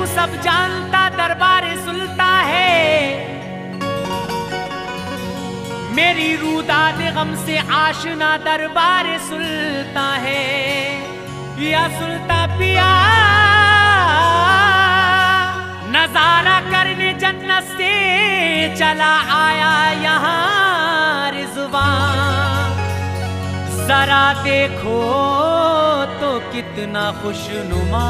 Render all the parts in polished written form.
तू सब जानता दरबार सुलता है। मेरी रूदाद गम से आशना दरबार सुलता है। या सुलता पिया नजारा करने जन्नत से चला आया यहाँ रिज़वान। जरा देखो तो कितना खुशनुमा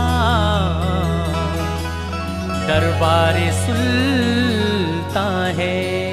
दरबार सुल्तान है।